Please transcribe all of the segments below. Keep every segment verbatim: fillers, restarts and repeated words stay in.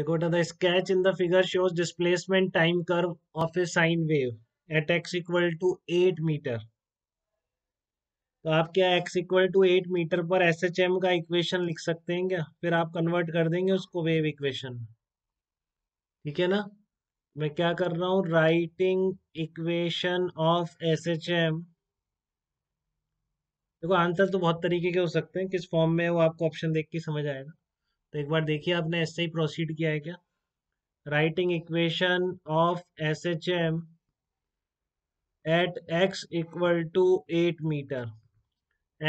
देखो बेटा, the sketch in the figure shows displacement time curve of a sine wave at x equal to eight metre. तो आप क्या x equal to eight metre पर S H M का equation लिख सकते हैं क्या? फिर आप कन्वर्ट कर देंगे उसको वेव इक्वेशन। ठीक है ना, मैं क्या कर रहा हूँ, writing equation of S H M. देखो आंसर तो बहुत तरीके के हो सकते हैं, किस फॉर्म में वो आपको ऑप्शन देख के समझ आएगा। तो एक बार देखिए आपने ऐसे ही प्रोसीड किया है क्या, writing equation of S H M at x equal to eight metre.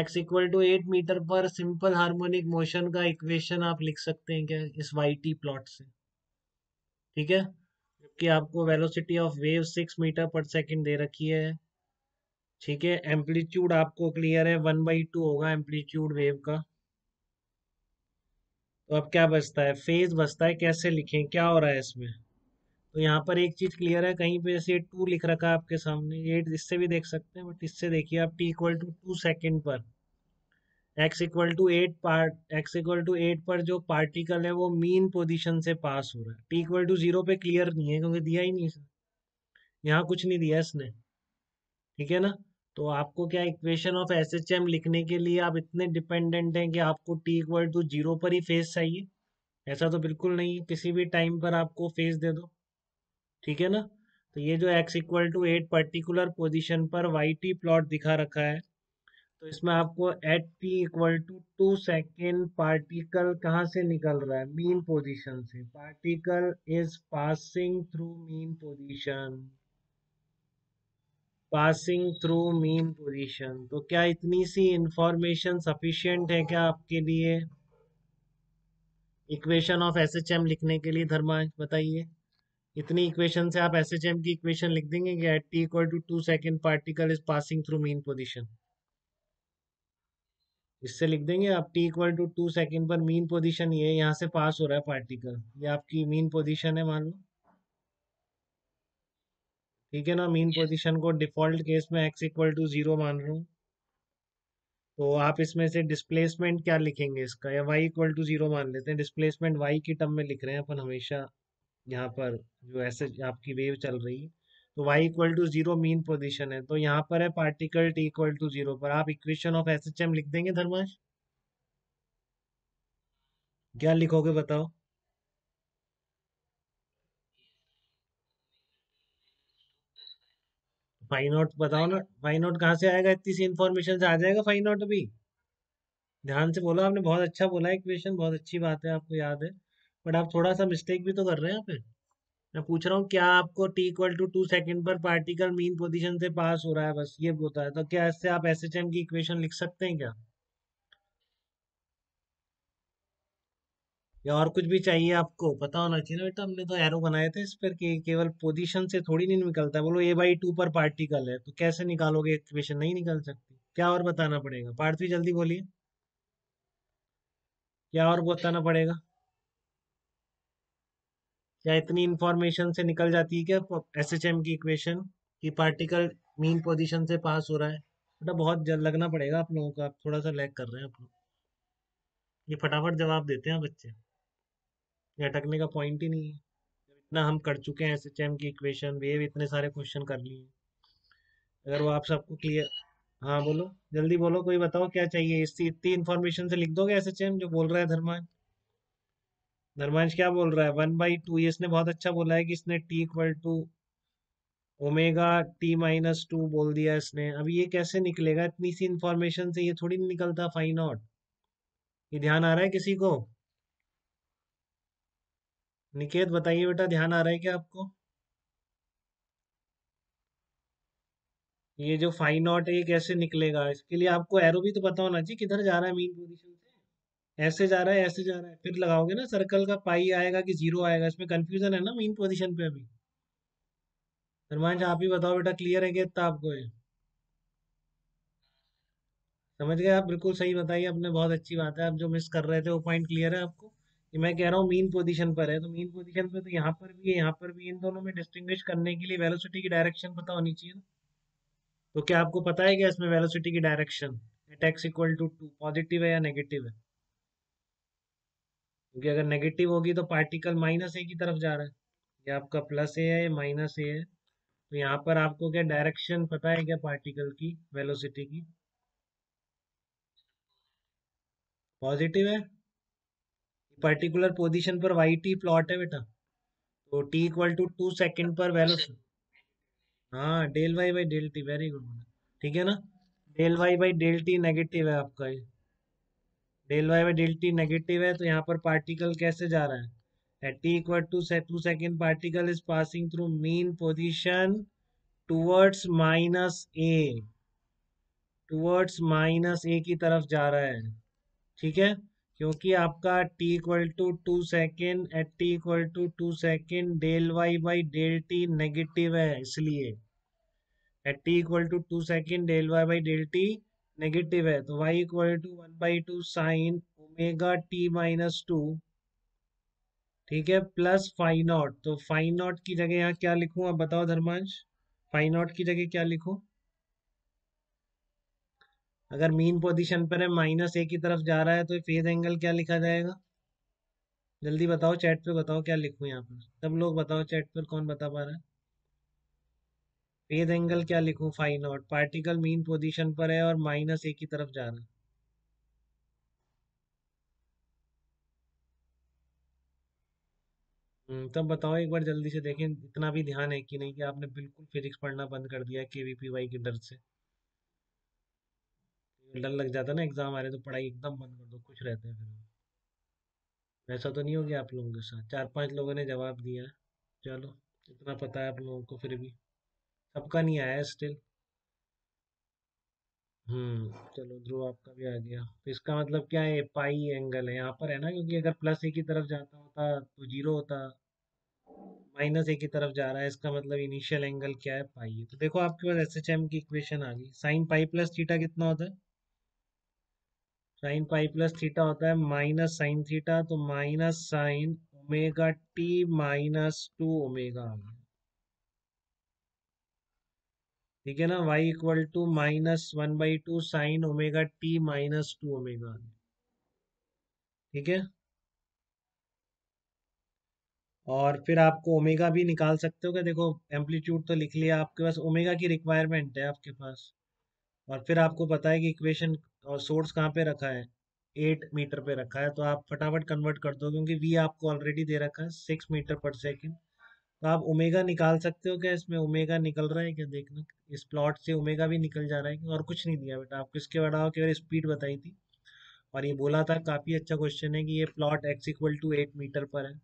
X equal to eight metre पर सिंपल हार्मोनिक मोशन का इक्वेशन आप लिख सकते हैं क्या इस वाई टी प्लॉट से? ठीक है, जबकि आपको velocity of wave six metre per second दे रखी है। ठीक है, एम्पलीट्यूड आपको क्लियर है, वन बाई टू होगा एम्पलीट्यूड वेव का। तो अब क्या बचता है, फेज बचता है। कैसे लिखें, क्या हो रहा है इसमें? तो यहाँ पर एक चीज क्लियर है, कहीं पे जैसे टू लिख रखा है आपके सामने, एट इससे भी देख सकते हैं, बट इससे देखिए आप t equal to two second पर एक्स इक्वल टू एट पार्ट एक्स इक्वल टू एट पर जो पार्टिकल है वो मीन पोजीशन से पास हो रहा है। टी इक्वल टू जीरो पे क्लियर नहीं है क्योंकि दिया ही नहीं है, यहाँ कुछ नहीं दिया इसने। ठीक है ना, तो आपको क्या equation of S H M लिखने के लिए आप इतने डिपेंडेंट हैं कि आपको टी इक्वल टू जीरो पर ही फेज चाहिए? ऐसा तो बिल्कुल नहीं है, किसी भी टाइम पर आपको फेज दे दो। ठीक है ना, तो ये जो x equal to eight particular position पर वाई टी प्लॉट दिखा रखा है, तो इसमें आपको at t equal to two second particle कहाँ से निकल रहा है, मीन पोजिशन से। Particle is passing through mean position, passing through mean position. तो क्या इतनी सी इंफॉर्मेशन सफिशिएंट है क्या आपके लिए equation of S H M लिखने के लिए? धर्मांश बताइए, इतनी इक्वेशन से आप एस एच एम की इक्वेशन लिख देंगे क्या, at t equal to two second particle is passing through mean position? इससे लिख देंगे आप t equal to two second पर मीन पोजीशन, ये यहाँ से पास हो रहा है पार्टिकल, ये आपकी मीन पोजीशन है मान लो। ठीक है ना, मीन पोजीशन को डिफॉल्ट केस में एक्स इक्वल टू जीरो मान रहा हूँ, तो आप इसमें से डिस्प्लेसमेंट क्या लिखेंगे इसका, या वाई इक्वल टू जीरो मान लेते हैं, डिस्प्लेसमेंट वाई की टर्म में लिख रहे हैं अपन हमेशा। यहाँ पर जो ऐसे आपकी वेव चल रही है तो y equal to zero mean position है, तो यहाँ पर है particle t equal to zero पर। आप equation of S H M लिख देंगे धर्माश, क्या लिखोगे बताओ? फाइन आउट बताओ ना, फाइन आउट कहाँ से आएगा, इतनी सी इन्फॉर्मेशन से आ जाएगा फाइन आउट? अभी ध्यान से बोला आपने, बहुत अच्छा बोला इक्वेशन, बहुत अच्छी बात है, आपको याद है, बट आप थोड़ा सा मिस्टेक भी तो कर रहे हैं यहाँ पे। मैं पूछ रहा हूँ क्या आपको t equal to two second पर पार्टिकल मीन पोजीशन से पास हो रहा है, बस ये होता है। तो क्या इससे आप एस एच एम की इक्वेशन लिख सकते हैं क्या, या और कुछ भी चाहिए आपको? पता होना चाहिए ना बेटा, हमने तो एरो बनाए थे इस पर कि केवल पोजीशन से थोड़ी नहीं निकलता है। बोलो ए बाई टू पर पार्टिकल है तो कैसे निकालोगे इक्वेशन, नहीं निकाल सकते क्या? और बताना पड़ेगा पार्थवी, जल्दी बोलिए क्या और बताना पड़ेगा? क्या इतनी इंफॉर्मेशन से निकल जाती है क्या एस एच एम की इक्वेशन कि पार्टिकल मीन पोजिशन से पास हो रहा है? बेटा बहुत जल्द लगना पड़ेगा आप लोगों को, आप थोड़ा सा लैग कर रहे हैं आप लोग, ये फटाफट जवाब देते हैं बच्चे, अटकने का पॉइंट ही नहीं है। इतना हम कर चुके हैं एस एच एम की इक्वेशन, वेव, इतने सारे क्वेश्चन कर लिए। अगर वो आप सबको क्लियर, हाँ बोलो जल्दी बोलो, कोई बताओ क्या चाहिए इससे, इतनी इन्फॉर्मेशन से लिख दोगे एस एच एम जो बोल रहा है धर्मांश? धर्मांश क्या बोल रहा है, वन बाई टू। ये इसने बहुत अच्छा बोला है कि इसने t equal to omega t minus two बोल दिया इसने। अब ये कैसे निकलेगा इतनी सी इन्फॉर्मेशन से, ये थोड़ी नहीं निकलता फाइन आउट। ये ध्यान आ रहा है किसी को? निकेत बताइए बेटा, ध्यान आ रहा है क्या आपको? ये जो फाइन आउट है ये कैसे निकलेगा, इसके लिए आपको एरो भी तो पता होना चाहिए किधर जा रहा है मीन पोजीशन से। ऐसे जा रहा है, ऐसे जा रहा है, फिर लगाओगे ना सर्कल का पाई आएगा कि जीरो आएगा, इसमें कंफ्यूजन है ना मीन पोजीशन पे। अभी धर्मांश आप ही बताओ बेटा, क्लियर है क्या इतना आपको? ये समझ गए आप? बिल्कुल सही बताइए आपने, बहुत अच्छी बात है। आप जो मिस कर रहे थे वो पॉइंट क्लियर है आपको कि मैं कह रहा हूँ मीन पोजीशन पर है तो मीन पोजीशन पे तो यहाँ पर भी है, यहाँ पर भी, इन दोनों में डिस्टिंग्विश करने के लिए वेलोसिटी की डायरेक्शन पता होनी चाहिए ना। तो क्या आपको पता है क्या इसमें वेलोसिटी की direction at x equal to two positive है या नेगेटिव है? क्योंकि अगर नेगेटिव होगी तो पार्टिकल माइनस ए की तरफ जा रहा है, ये आपका प्लस ए है, ये माइनस ए है, तो यहाँ पर आपको क्या डायरेक्शन पता है क्या पार्टिकल की वेलोसिटी की? पॉजिटिव है, पर्टिकुलर पोजीशन पर वाई टी प्लॉट है बेटा, तो t equal to two second पर वेलोसिटी, हाँ del y by del t, very good, ठीक है ना, del y by del t negative है आपका, ये del y by del t negative है, तो यहाँ पर पार्टिकल कैसे जा रहा है? At t equal to two second, particle is passing through mean position towards minus a, towards minus a की तरफ जा रहा है, ठीक है, क्योंकि आपका t equal to two second, at t equal to two second del y by del t negative है, इसलिए at t equal to two second del y by del t negative है, तो y equal to one by two sine omega t minus two, ठीक है, plus phi naught, तो phi naught की जगह यहाँ क्या लिखूं आप बताओ धर्मांश, फाइ नॉट की जगह क्या लिखूं? अगर मीन पोजीशन पर है, माइनस ए की तरफ जा रहा है, तो फेज एंगल क्या लिखा जाएगा? जल्दी बताओ, चैट पे बताओ क्या लिखूं यहाँ पर, सब लोग बताओ चैट पर, कौन बता पा रहा है? फेज एंगल क्या लिखूं? Phi naught, particle mean position पर है और माइनस ए की तरफ जा रहा है, तब बताओ एक बार जल्दी से, देखें इतना भी ध्यान है कि नहीं कि आपने बिल्कुल फिजिक्स पढ़ना बंद कर दिया केवीपीवाई के डर से, डर लग जाता ना एग्जाम आ रहे तो पढ़ाई एकदम बंद कर दो, खुश रहते हैं फिर, ऐसा तो नहीं हो गया आप लोगों के साथ? चार पांच लोगों ने जवाब दिया, चलो इतना पता है आप लोगों को, फिर भी सबका नहीं आया स्टिल, हम्म चलो ध्रुव आपका भी आ गया, तो इसका मतलब क्या है? पाई एंगल है यहाँ पर है ना, क्योंकि अगर प्लस ए की तरफ जाता होता तो जीरो होता, माइनस ए की तरफ जा रहा है, इसका मतलब इनिशियल एंगल क्या है? पाई है। तो देखो आपके पास एसएचएम की इक्वेशन आ गई, साइन पाई प्लस थीटा कितना होता है? साइन पाई प्लस थीटा होता है माइनस साइन थीटा, तो minus sine omega t minus two omega, ठीक है ना, y equal to minus one by two sine omega t minus two omega, ठीक है, और फिर आपको ओमेगा भी निकाल सकते हो क्या? देखो एम्पलीट्यूड तो लिख लिया, आपके पास ओमेगा की रिक्वायरमेंट है आपके पास, और फिर आपको पता है कि इक्वेशन और सोर्स कहाँ पे रखा है? एट मीटर पे रखा है, तो आप फटाफट कन्वर्ट कर दो, क्योंकि v आपको ऑलरेडी दे रखा है सिक्स मीटर पर सेकेंड, तो आप ओमेगा निकाल सकते हो क्या? इसमें ओमेगा निकल रहा है क्या? देखना इस प्लॉट से ओमेगा भी निकल जा रहा है क्या? और कुछ नहीं दिया बेटा आपको, इसके बढ़ाओ केवल स्पीड बताई थी, और ये बोला था काफ़ी अच्छा क्वेश्चन है कि ये plot x equal to eight metre पर है,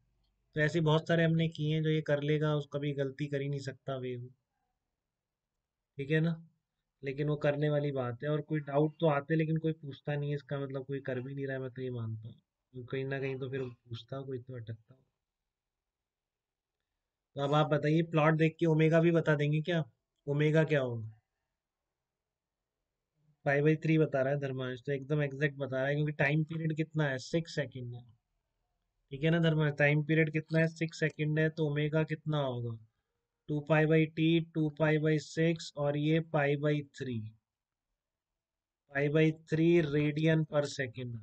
तो ऐसे बहुत सारे हमने किए हैं, जो ये कर लेगा उसका भी गलती कर ही नहीं सकता वे वो, ठीक है ना, लेकिन वो करने वाली बात है, और कोई डाउट तो आते लेकिन कोई पूछता नहीं है, इसका मतलब कोई कर भी नहीं रहा है, मैं तो ये मानता हूँ, कहीं ना कहीं तो फिर पूछता कोई तो अटकता हो, तो अब आप बताइए प्लॉट देख के ओमेगा भी बता देंगे क्या? ओमेगा क्या होगा? पाई बाई थ्री बता रहा है धर्मांश, तो एकदम एग्जैक्ट बता रहा है, क्योंकि टाइम पीरियड कितना है? सिक्स सेकंड है, ठीक है ना धर्मांश, टाइम पीरियड कितना है? सिक्स सेकंड है, तो ओमेगा कितना होगा? Two pi by t, two pi by six, और ये pi by three, pi by three radian per second,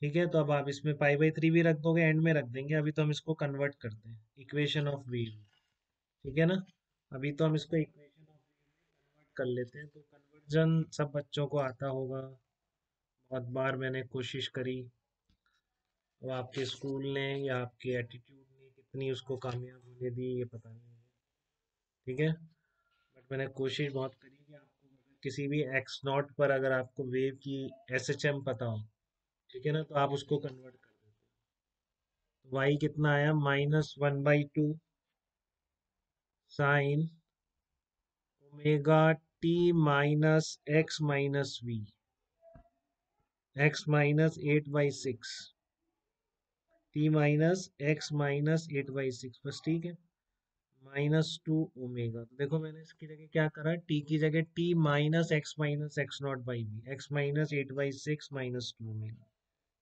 ठीक है, तो अब आप इसमें पाई बाई थ्री भी रख दोगे, एंड में रख देंगे, अभी तो हम इसको कन्वर्ट करते हैं इक्वेशन ऑफ वेव, ठीक है ना, अभी तो हम इसको इक्वेशन ऑफ कन्वर्ट कर लेते हैं, तो कन्वर्जन सब बच्चों को आता होगा, बहुत बार मैंने कोशिश करी, तो आपके स्कूल ने या आपके एटीट्यूड ने कितनी उसको कामयाब होने दी ये पता नहीं है, ठीक है, बट मैंने कोशिश बहुत करी कि आपको किसी भी एक्स नॉट पर अगर आपको वेव की एस एच एम पता हो, ठीक है ना, तो आप उसको कन्वर्ट कर देते हो, वाई कितना आया? Minus one by two sine omega t minus x minus v, x minus eight by six, t minus x minus eight by six बस, ठीक है, माइनस टू ओमेगा, तो देखो मैंने इसकी जगह क्या करा? टी की जगह t minus x minus x naught by v, x minus eight by six minus two omega,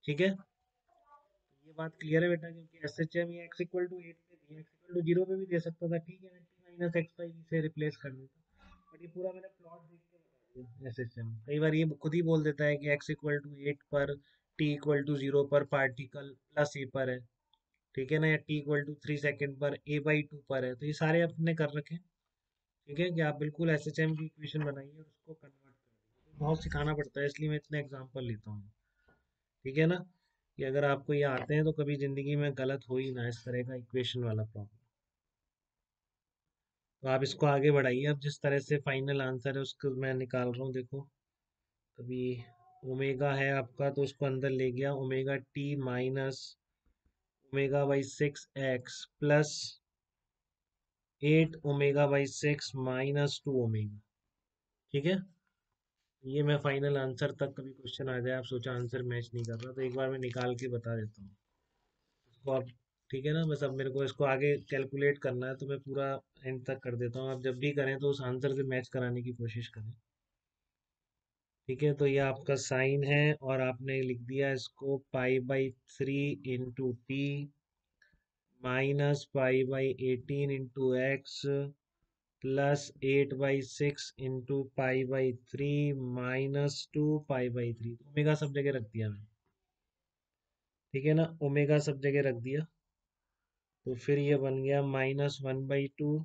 ठीक है, ये बात क्लियर है बेटा, क्योंकि एसएचएम ये x इक्वल टू एट पे दिया, x इक्वल टू जीरो पे भी दे सकता था, ठीक है, माइनस एक्स बाई वी से रिप्लेस कर देता, बट ये पूरा मैंने प्लॉट देख के बता दिया एसएचएम, कई बार ये खुद ही बोल देता है कि x इक्वल टू एट पर टी इक्वल टू जीरो पर पार्टिकल प्लस ए पर है, ठीक है ना, या t equal to three second पर ए बाई टू पर है। तो ये सारे आपने कर रखे हैं, ठीक है, कि आप बिल्कुल एस एच एम की इक्वेशन बनाइए और उसको कन्वर्ट करिए। बहुत सिखाना पड़ता है, इसलिए मैं इतने एग्जाम्पल लेता हूँ, ठीक है ना, कि अगर आपको ये आते हैं तो कभी ज़िंदगी में गलत हो ही ना इस तरह का इक्वेशन वाला प्रॉब्लम। तो आप इसको आगे बढ़ाइए। अब जिस तरह से फाइनल आंसर है उसको मैं निकाल रहा हूँ, देखो कभी ओमेगा है आपका तो उसको अंदर ले गया, omega t minus omega by six x plus eight omega by six minus two omega, ठीक है। ये मैं फाइनल आंसर तक, कभी क्वेश्चन आ जाए आप सोचा आंसर मैच नहीं कर रहा, तो एक बार मैं निकाल के बता देता हूँ इसको आप, ठीक है ना। बस अब मेरे को इसको आगे कैलकुलेट करना है तो मैं पूरा एंड तक कर देता हूँ, आप जब भी करें तो उस आंसर से मैच कराने की कोशिश करें, ठीक है। तो ये आपका साइन है और आपने लिख दिया इसको pi by three into t minus pi by eighteen into x plus eight by six into pi by three minus two pi by three. Omega सब जगह रख दिया मैंने, ठीक है ना, ओमेगा सब जगह रख दिया। तो फिर ये बन गया minus one by two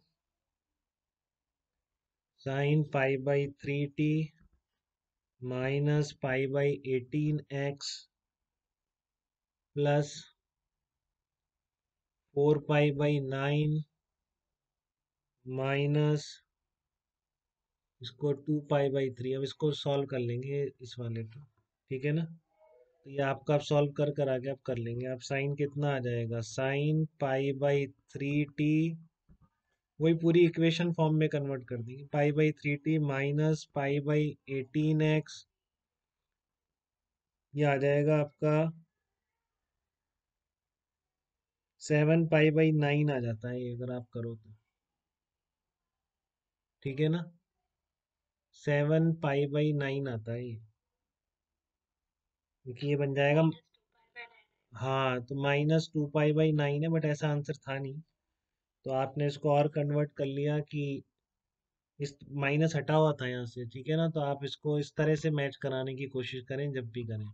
sine pi by three t minus pi by eighteen x plus four pi by nine minus इसको टू पाई बाई थ्री। अब इसको सॉल्व कर लेंगे इस वाले को, ठीक है ना। तो ये आपका आप सॉल्व कर कर आगे आप कर लेंगे। आप साइन कितना आ जाएगा, sine pi by three t, वही पूरी इक्वेशन फॉर्म में कन्वर्ट कर देंगे, pi by three t minus pi by eighteen x, ये आ जाएगा आपका सेवन पाई बाई नाइन आ जाता है अगर आप करो तो, ठीक है ना, सेवन पाई बाई नाइन आता है ये, क्योंकि ये बन जाएगा, हाँ तो minus two pi by nine है, बट ऐसा आंसर था नहीं तो आपने इसको और कन्वर्ट कर लिया कि इस माइनस हटा हुआ था यहाँ से, ठीक है ना। तो आप इसको इस तरह से मैच कराने की कोशिश करें जब भी करें,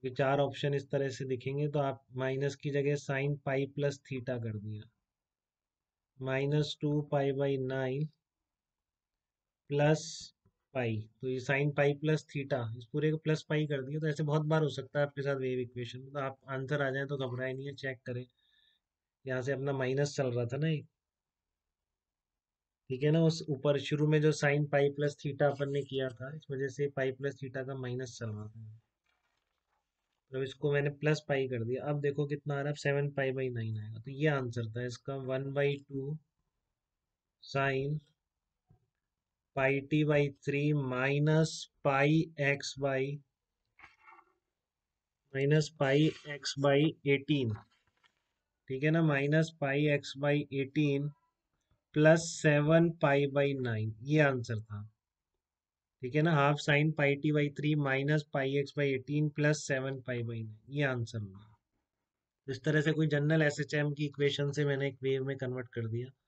क्योंकि चार ऑप्शन इस तरह से दिखेंगे। तो आप माइनस की जगह साइन पाई प्लस थीटा कर दिया, minus two pi by nine plus pi, तो ये साइन पाई प्लस थीटा इस पूरे को प्लस पाई कर दिया। तो ऐसे बहुत बार हो सकता है आपके साथ वेव इक्वेशन, तो आप आंसर आ जाए तो घबराए नहीं है, चेक करें। यहाँ से अपना माइनस चल रहा था ना एक, ठीक है ना, उस ऊपर शुरू में जो साइन पाई प्लस थीटा अपन ने किया था इस वजह से पाई प्लस थीटा का माइनस चल रहा था, तो इसको मैंने प्लस पाई कर दिया। अब देखो कितना आ रहा है, सेवन पाई बाई नाइन आएगा। तो ये आंसर था इसका, one by two sine pi t by three minus pi x by minus pi x by eighteen, ठीक है ना, minus pi x by eighteen plus seven pi by nine, ये answer था, ठीक है ना। Half sine pi t by three minus pi x by eighteen plus seven pi by nine, ये answer होगा। इस तरह से कोई जनरल एस एच एम की इक्वेशन से मैंने एक वेव में कन्वर्ट कर दिया।